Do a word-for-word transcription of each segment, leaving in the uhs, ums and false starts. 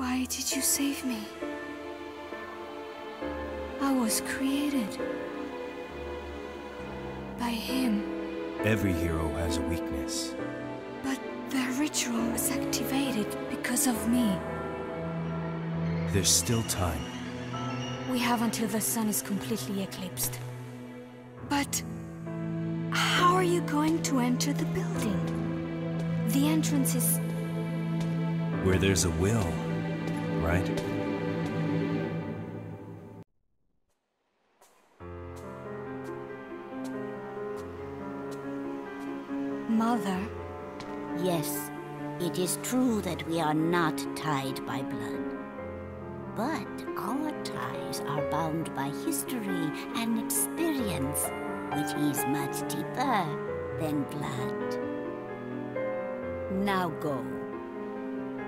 Why did you save me? I was created by him. Every hero has a weakness. But their ritual was activated because of me. There's still time. We have until the sun is completely eclipsed. But how are you going to enter the building? The entrance is... Where there's a will, right? Mother? Yes, it is true that we are not tied by blood. But our ties are bound by history and experience, which is much deeper than blood. Now go.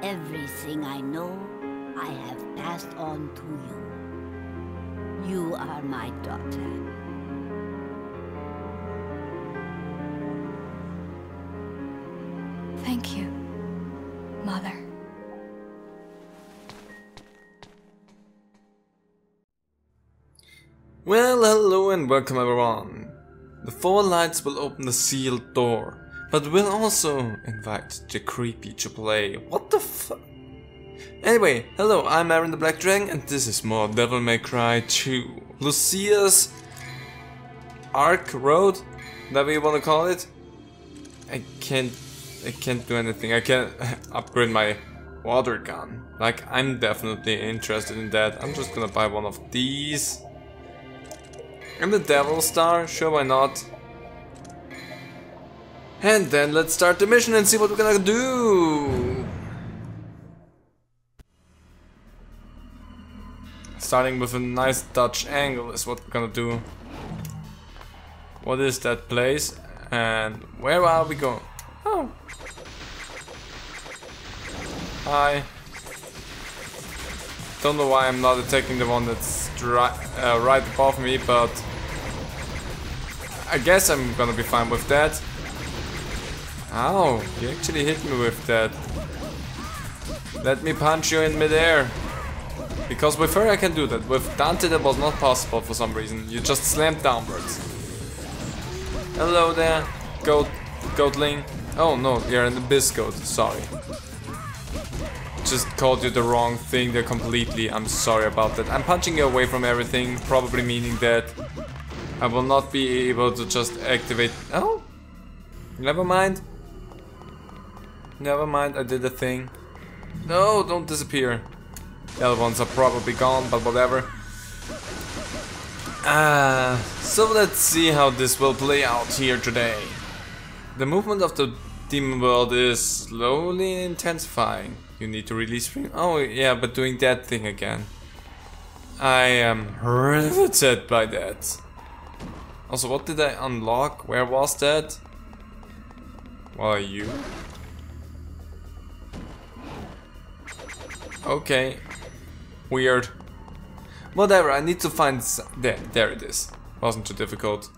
Everything I know, I have passed on to you. You are my daughter. Thank you, Mother. Well, hello and welcome everyone. The four lights will open the sealed door, but will also invite the creepy to play. What the fuck? Anyway, hello, I'm Aaron the Black Dragon and this is more Devil May Cry two. Lucia's Arc Road? That we wanna call it? I can't, I can't do anything. I can't upgrade my water gun. Like, I'm definitely interested in that. I'm just gonna buy one of these. And the Devil Star, sure, why not? And then let's start the mission and see what we're gonna do! Starting with a nice Dutch angle is what we're gonna do. What is that place? And where are we going? Oh! Hi! Don't know why I'm not attacking the one that's right, uh, right above me, but... I guess I'm gonna be fine with that. Ow, you actually hit me with that. Let me punch you in midair. Because with her I can do that. With Dante that was not possible for some reason. You just slammed downwards. Hello there, goat, goatling. Oh no, you're an abyss goat, sorry. Just called you the wrong thing there completely, I'm sorry about that. I'm punching you away from everything, probably meaning that I will not be able to just activate... Oh! Never mind. Never mind, I did a thing. No, don't disappear. The other ones are probably gone, but whatever. Ah, so let's see how this will play out here today. The movement of the demon world is slowly intensifying. You need to release free. Oh yeah, but doing that thing again. I am horrified by that. Also, what did I unlock? Where was that? What are you? Okay. Weird. Whatever, I need to find... There, there it is. Wasn't too difficult.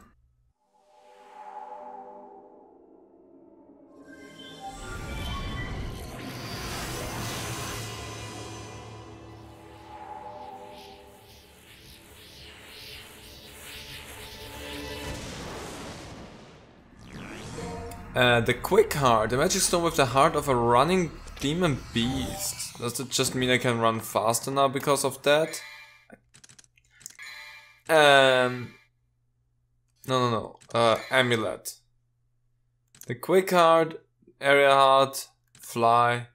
Uh, the quick heart, the magic stone with the heart of a running demon beast. Does that just mean I can run faster now because of that? Um, no, no, no. Uh, amulet. The quick heart, area heart, fly,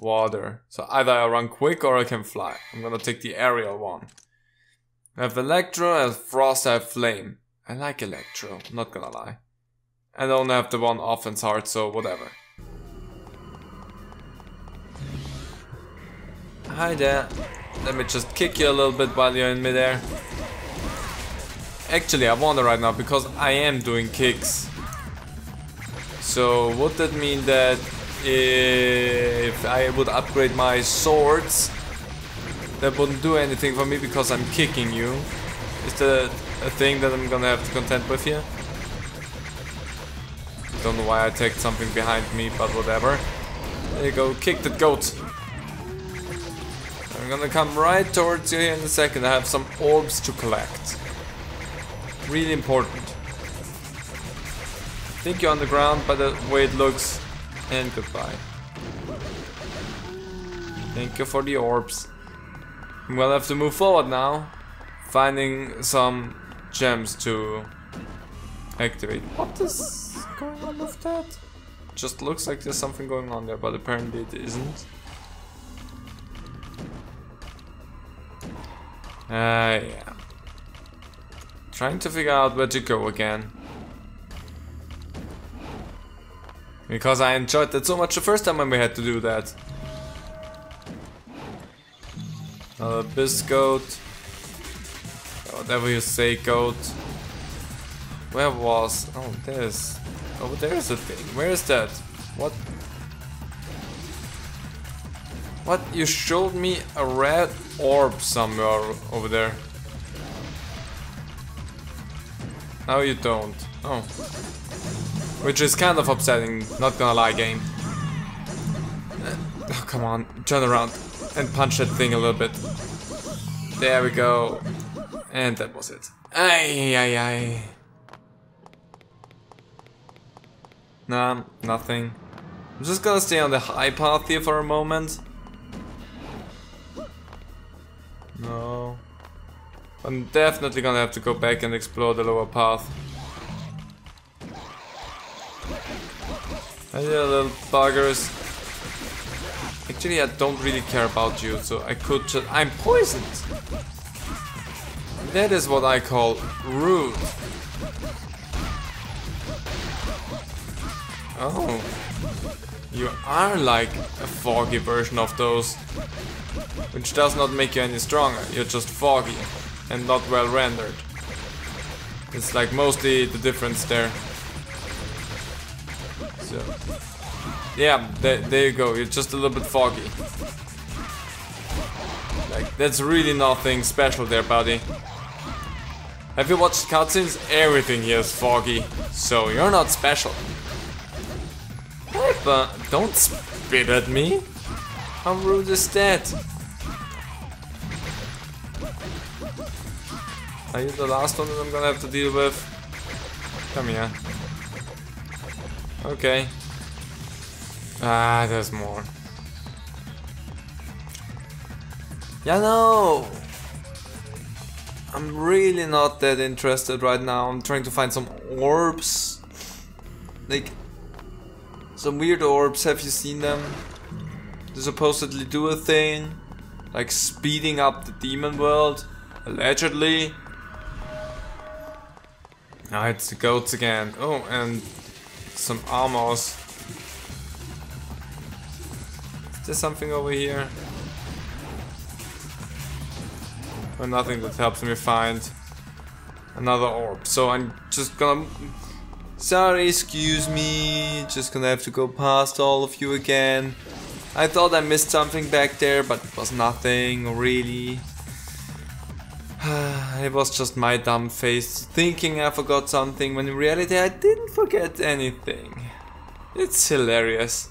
water. So either I run quick or I can fly. I'm gonna take the aerial one. I have Electro, I have Frost, I have Flame. I like Electro, I'm not gonna lie. I don't have the one offense heart, so whatever. Hi there. Let me just kick you a little bit while you're in midair. Actually, I wonder right now because I am doing kicks. So would that mean that if I would upgrade my swords, that wouldn't do anything for me because I'm kicking you? Is that a thing that I'm gonna have to contend with here? Don't know why I attacked something behind me, but whatever. There you go, kick the goat. I'm gonna come right towards you here in a second. I have some orbs to collect. Really important. I think you're on the ground by the way it looks. And goodbye. Thank you for the orbs. I'm gonna have to move forward now. Finding some gems to activate. What is going on with that? Just looks like there's something going on there, but apparently it isn't. Ah, uh, yeah. Trying to figure out where to go again. Because I enjoyed that so much the first time when we had to do that. Another biscuit. Whatever you say, goat. Where was? Oh, there's. Oh, there's a thing. Where is that? What? What? You showed me a red orb somewhere over there. Now you don't. Oh. Which is kind of upsetting. Not gonna lie, game. Oh, come on. Turn around and punch that thing a little bit. There we go. And that was it. Ay, ay, ay. Nah, nothing. I'm just gonna stay on the high path here for a moment. No. I'm definitely gonna have to go back and explore the lower path. Hey, little buggers. Actually, I don't really care about you, so I could just... I'm poisoned! That is what I call rude. Oh. You are like a foggy version of those. Which does not make you any stronger. You're just foggy and not well rendered. It's like mostly the difference there. So. Yeah, there, there you go. You're just a little bit foggy. Like, that's really nothing special there, buddy. Have you watched cutscenes? Everything here is foggy, so you're not special. Hey, but don't spit at me. How rude is that? Are you the last one that I'm gonna have to deal with? Come here. Okay. Ah, there's more. Yeah, no! I'm really not that interested right now. I'm trying to find some orbs. Like, some weird orbs, have you seen them? They supposedly do a thing. Like speeding up the demon world. Allegedly. Ah, it's the goats again. Oh, and some armors. Is there something over here? Or nothing that helps me find another orb. So I'm just gonna... Sorry, excuse me. Just gonna have to go past all of you again. I thought I missed something back there, but it was nothing, really. It was just my dumb face thinking I forgot something, when in reality I didn't forget anything. It's hilarious.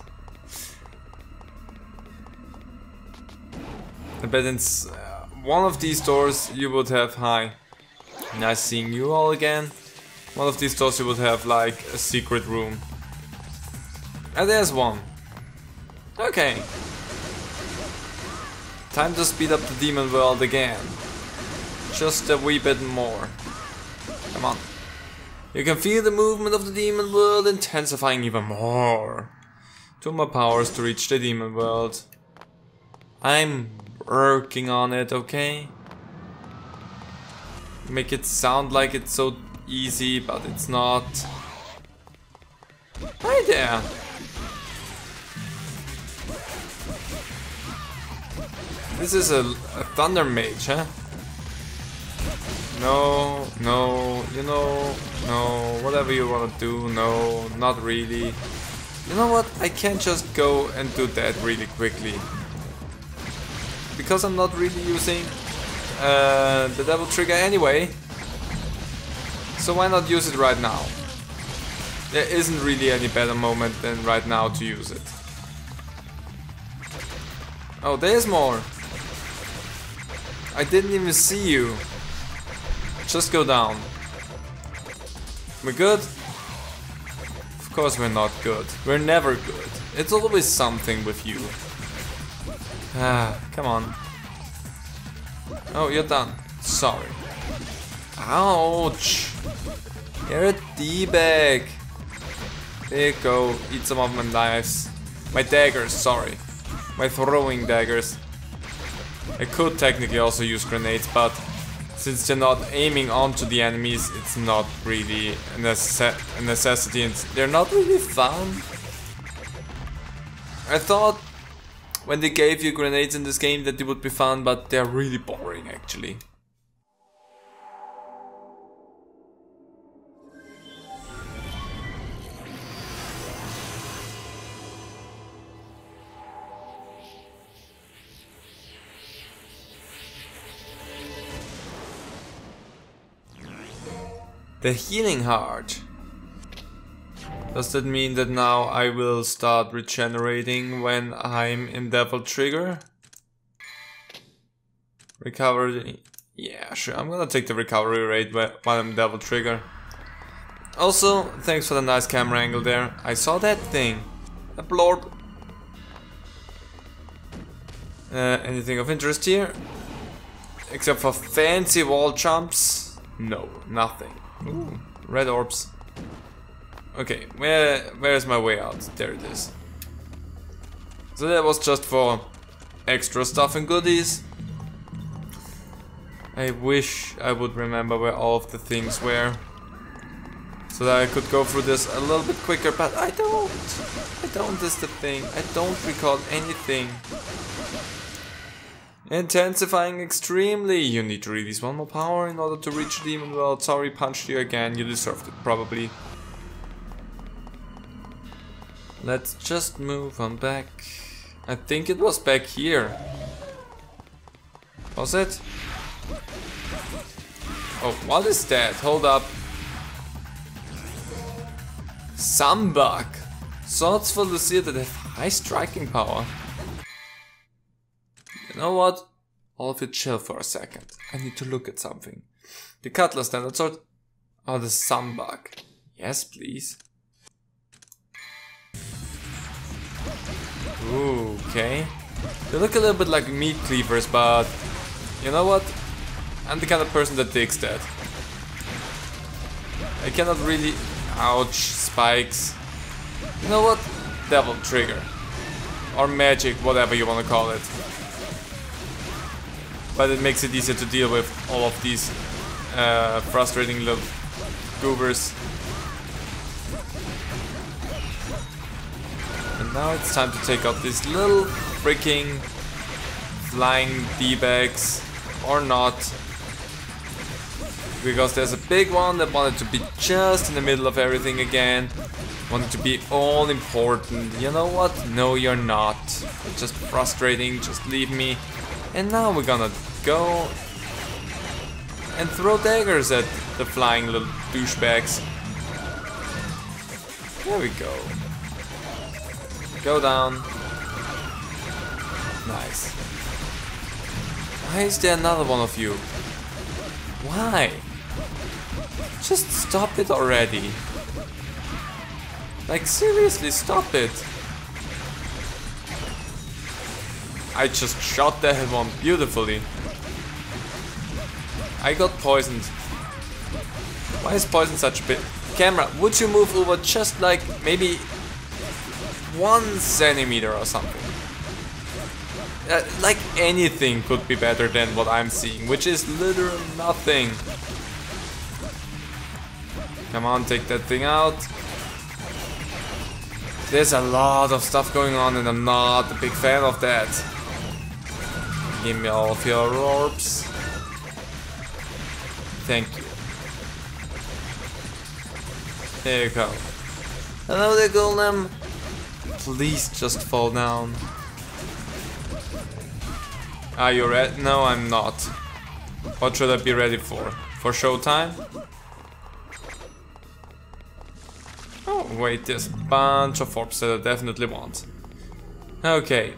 I bet it's... One of these doors you would have, hi, nice seeing you all again. One of these doors you would have like a secret room. And there's one. Okay. Time to speed up the demon world again. Just a wee bit more. Come on. You can feel the movement of the demon world intensifying even more. Two more powers to reach the demon world. I'm... working on it, okay? Make it sound like it's so easy, but it's not. Hi there! This is a, a thunder mage, huh? No, no, you know, no, whatever you wanna do, no, not really. You know what? I can't just go and do that really quickly. Because I'm not really using uh, the double trigger anyway. So why not use it right now? There isn't really any better moment than right now to use it. Oh, there's more. I didn't even see you. Just go down. We're good? Of course we're not good. We're never good. It's always something with you. Ah, come on. Oh, you're done. Sorry. Ouch. You're a D-bag. There you go. Eat some of my knives. My daggers, sorry. My throwing daggers. I could technically also use grenades, but since they're not aiming onto the enemies, it's not really a, nece a necessity, and they're not really fun. I thought when they gave you grenades in this game that they would be fun, but they're really boring actually. The healing heart. Does that mean that now I will start regenerating when I'm in Devil Trigger? Recovery. Yeah, sure. I'm gonna take the recovery rate while I'm Devil Trigger. Also, thanks for the nice camera angle there. I saw that thing. A blorb. Uh, anything of interest here? Except for fancy wall jumps? No, nothing. Ooh, red orbs. Okay, where where's my way out? There it is. So that was just for extra stuff and goodies. I wish I would remember where all of the things were, so that I could go through this a little bit quicker, but I don't. I don't is the thing. I don't recall anything. Intensifying extremely. You need to release one more power in order to reach Demon World. Sorry, punched you again. You deserved it, probably. Let's just move on back. I think it was back here. Was it? Oh, what is that? Hold up. Sumbug. Swords for Lucille that have high striking power. You know what? All of it chill for a second. I need to look at something. The Cutlass Standard Sword. Oh, the Sumbug. Yes, please. Ooh, okay. They look a little bit like meat cleavers, but you know what? I'm the kind of person that digs that. I cannot really... Ouch, spikes. You know what? Devil Trigger. Or magic, whatever you want to call it. But it makes it easier to deal with all of these uh, frustrating little goobers. And now it's time to take out these little freaking flying D-bags. Or not. Because there's a big one that wanted to be just in the middle of everything again. Wanted to be all important. You know what? No, you're not. It's just frustrating. Just leave me. And now we're gonna go and throw daggers at the flying little douchebags. There we go. Go down. Nice. Why is there another one of you? Why? Just stop it already. Like, seriously, stop it. I just shot that one beautifully. I got poisoned. Why is poison such a bit? Camera, would you move over just like maybe one centimeter or something? Uh, like anything could be better than what I'm seeing, which is literally nothing. Come on, take that thing out. There's a lot of stuff going on and I'm not a big fan of that. Give me all of your orbs. Thank you. There you go. Hello there, golem. Please just fall down. Are you ready? No, I'm not. What should I be ready for? For showtime? Oh, wait, there's a bunch of orbs that I definitely want. Okay.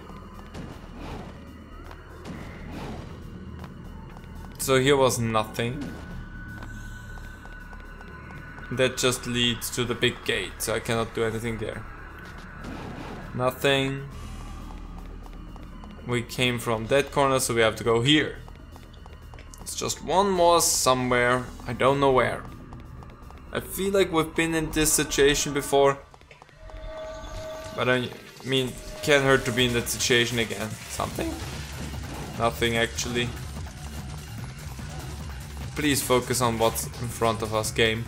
so here was nothing. That just leads to the big gate, so I cannot do anything there. Nothing. We came from that corner, so we have to go here. It's just one more somewhere, I don't know where. I feel like we've been in this situation before. But I mean, can't hurt to be in that situation again. Something? Nothing actually. Please focus on what's in front of us, game.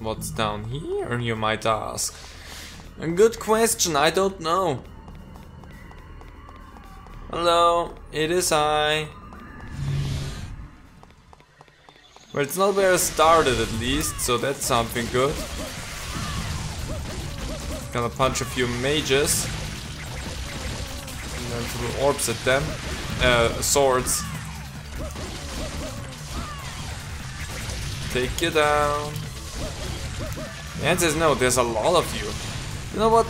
What's down here, you might ask? A good question, I don't know. Hello, it is I. Well, it's not where I started at least, so that's something good. Gonna punch a few mages. And then throw orbs at them. Uh, swords. Take you down. The answer is no, there's a lot of you. You know what?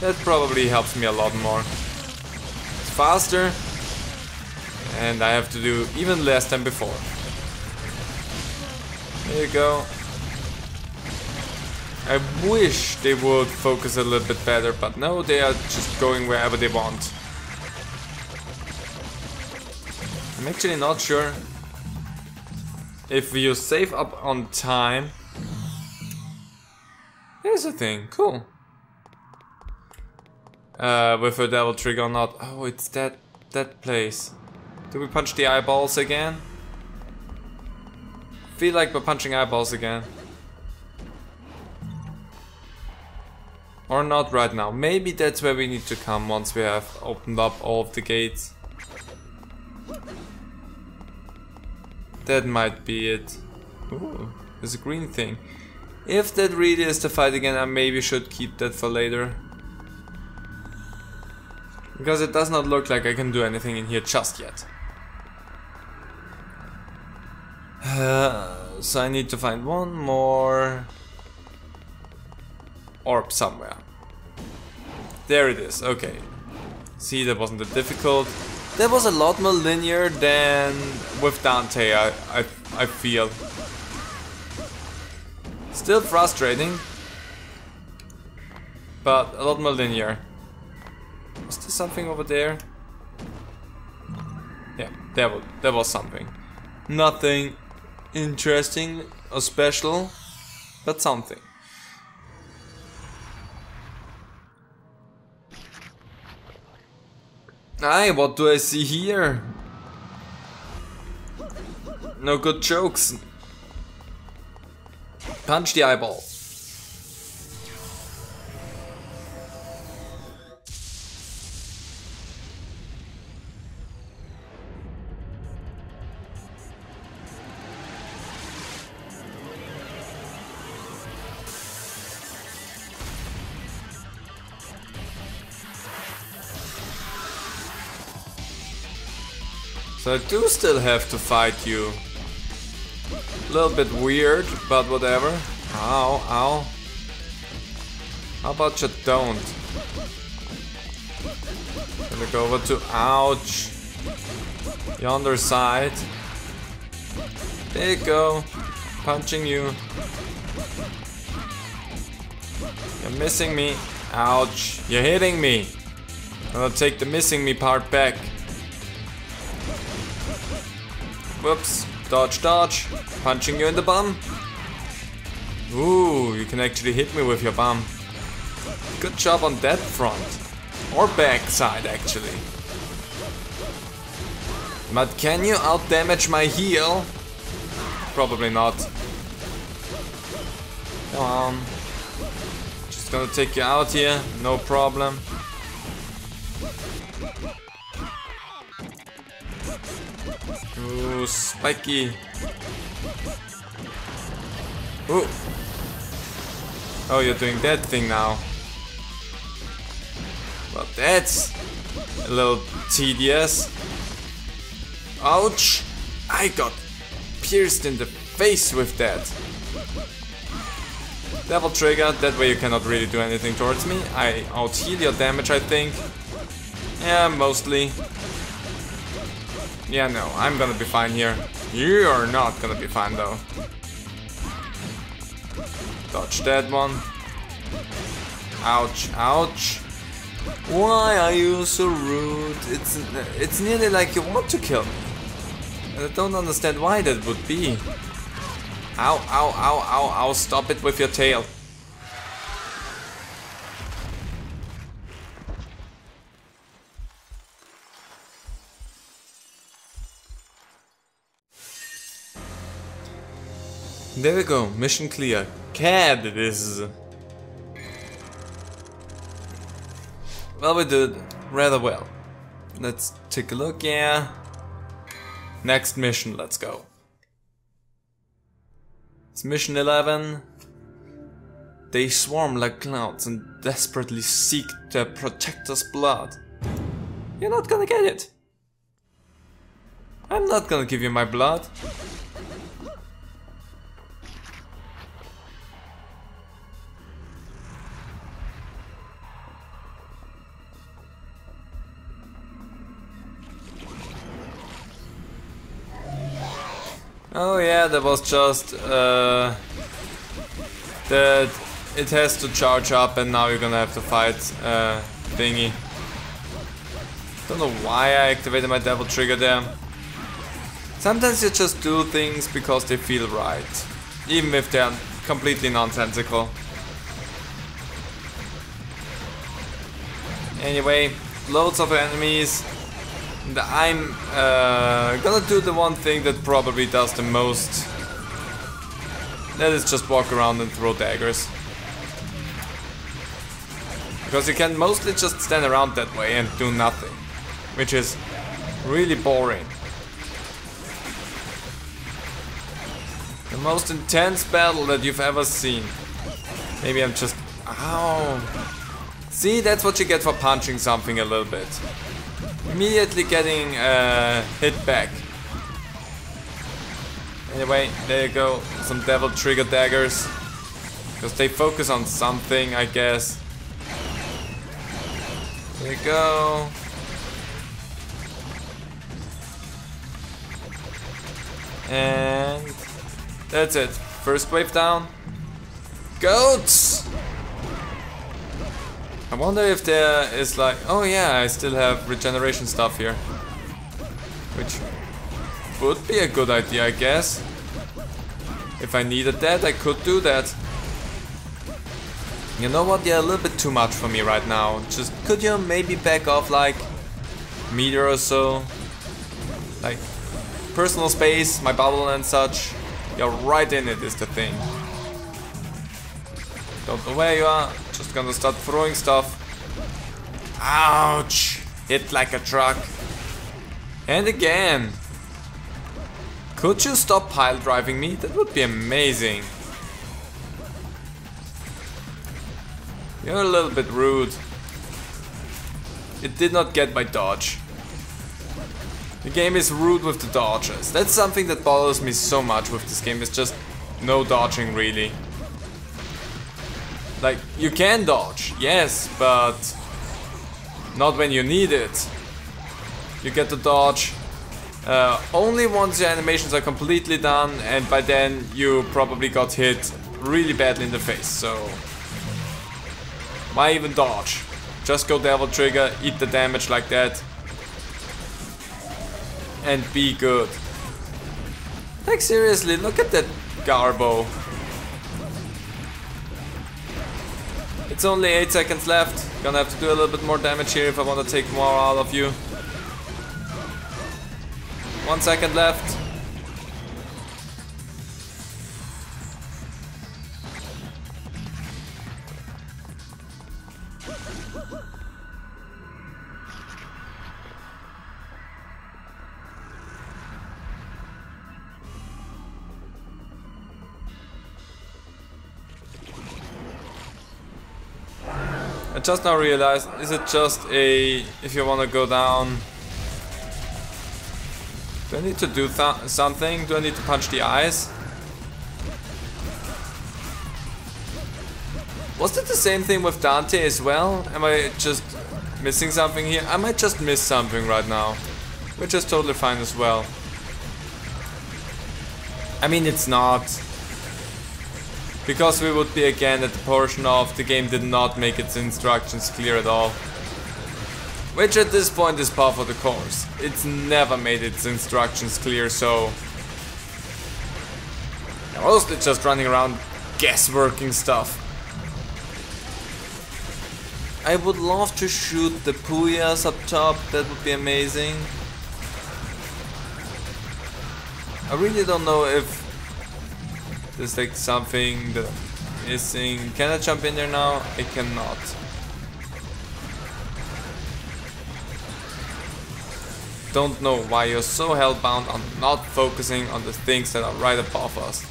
That probably helps me a lot more. It's faster. And I have to do even less than before. There you go. I wish they would focus a little bit better, but no, they are just going wherever they want. I'm actually not sure if you save up on time. Here's the thing, cool. Uh, with a devil trigger or not. Oh, it's that that place. Do we punch the eyeballs again? Feel like we're punching eyeballs again. Or not right now. Maybe that's where we need to come once we have opened up all of the gates. That might be it. Ooh, there's a green thing. If that really is the fight again, I maybe should keep that for later. Because it does not look like I can do anything in here just yet. Uh, so I need to find one more orb somewhere. There it is, okay. See, that wasn't that difficult. That was a lot more linear than with Dante, I, I, I feel. Still frustrating, but a lot more linear. Was there something over there? Yeah, there was, there was something. Nothing interesting or special, but something. Aye, what do I see here? No good jokes. Punch the eyeball. So I do still have to fight you. A little bit weird, but whatever. Ow, ow. How about you don't? Gonna go over to ouch. Yonder side. There you go. Punching you. You're missing me. Ouch. You're hitting me. I'll take the missing me part back. Whoops. Dodge, dodge. Punching you in the bum. Ooh, you can actually hit me with your bum. Good job on that front. Or backside, actually. But can you outdamage my heel? Probably not. Come on. Just gonna take you out here. No problem. Ooh, spiky. Ooh. Oh, you're doing that thing now. Well, that's a little tedious. Ouch! I got pierced in the face with that. Devil trigger, that way you cannot really do anything towards me. I out-heal your damage, I think. Yeah, mostly. Yeah, no, I'm gonna be fine here. You are not gonna be fine, though. Dodge that one. Ouch, ouch. Why are you so rude? It's it's nearly like you want to kill me. And I don't understand why that would be. Ow, ow, ow, ow, ow, stop it with your tail. There we go, mission clear. Cad it is. Well, we did rather well. Let's take a look, yeah. Next mission, let's go. It's mission eleven. They swarm like clouds and desperately seek their protector's blood. You're not gonna get it. I'm not gonna give you my blood. Oh yeah, that was just uh, that it has to charge up and now you're gonna have to fight uh, thingy. Don't know why I activated my devil trigger there. Sometimes you just do things because they feel right, even if they're completely nonsensical. Anyway, loads of enemies. I'm uh, gonna do the one thing that probably does the most. That is just walk around and throw daggers. Because you can mostly just stand around that way and do nothing. Which is really boring. The most intense battle that you've ever seen. Maybe I'm just... Ow! See, that's what you get for punching something a little bit. Immediately getting uh, hit back. Anyway, there you go. Some devil trigger daggers. Because they focus on something, I guess. There you go. And that's it. First wave down. Goats! I wonder if there is like... Oh yeah, I still have regeneration stuff here. Which would be a good idea, I guess. If I needed that, I could do that. You know what? They're a little bit too much for me right now. Just, could you maybe back off like a meter or so? Like, personal space, my bubble and such. You're right in it is the thing. Don't know where you are. Just gonna start throwing stuff. Ouch! Hit like a truck. And again. Could you stop pile driving me? That would be amazing. You're a little bit rude. It did not get my dodge. The game is rude with the dodges. That's something that bothers me so much with this game. It's just no dodging really. Like, you can dodge, yes, but not when you need it. You get to dodge uh, only once your animations are completely done, and by then you probably got hit really badly in the face, so... Why even dodge? Just go Devil Trigger, eat the damage like that, and be good. Like, seriously, look at that Garbo. It's only eight seconds left. Gonna have to do a little bit more damage here if I want to take more out of you. One second left. Just now realized, is it just a, if you want to go down, do I need to do th something? Do I need to punch the eyes? Was that the same thing with Dante as well? Am I just missing something here? I might just miss something right now. which is totally fine as well. I mean, it's not, because we would be again at the portion of the game did not make its instructions clear at all, which at this point is par for the course. It's never made its instructions clear, so I'm mostly just running around guessworking stuff. I would love to shoot the Puyas up top, that would be amazing. I really don't know if there's like something that I'm missing. Can I jump in there now? I cannot. Don't know why you're so hellbound on not focusing on the things that are right above us.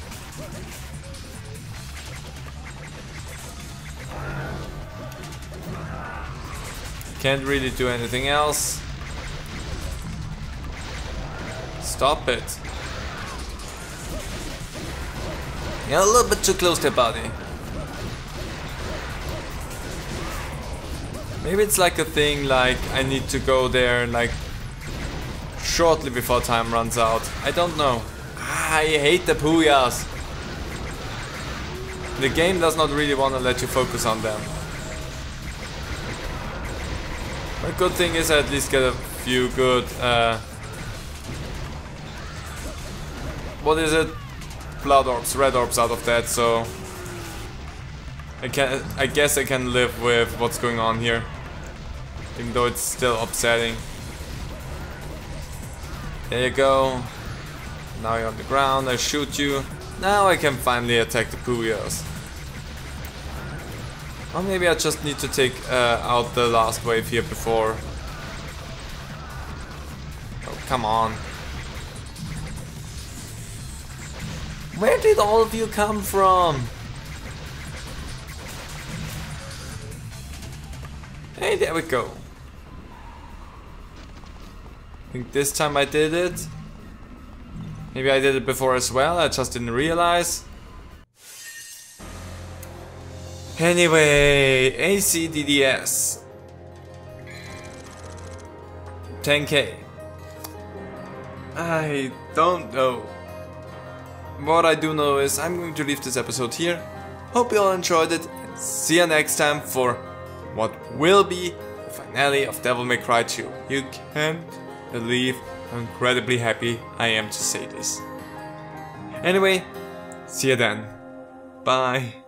Can't really do anything else. Stop it. Yeah, a little bit too close to your body. Maybe it's like a thing like I need to go there like shortly before time runs out. I don't know. I hate the Puyas. The game does not really want to let you focus on them. The good thing is I at least get a few good, uh, what is it? Blood orbs, red orbs out of that, so I can, I guess I can live with what's going on here, even though it's still upsetting. There you go. Now you're on the ground, I shoot you. Now I can finally attack the Puyas. Or maybe I just need to take uh, out the last wave here before. Oh, come on. Where did all of you come from? Hey, there we go. I think this time I did it. Maybe I did it before as well, I just didn't realize. Anyway, A C D D S ten K. I don't know. What I do know is I'm going to leave this episode here. Hope you all enjoyed it, and see you next time for what will be the finale of Devil May Cry two. You can't believe how incredibly happy I am to say this. Anyway, see you then. Bye.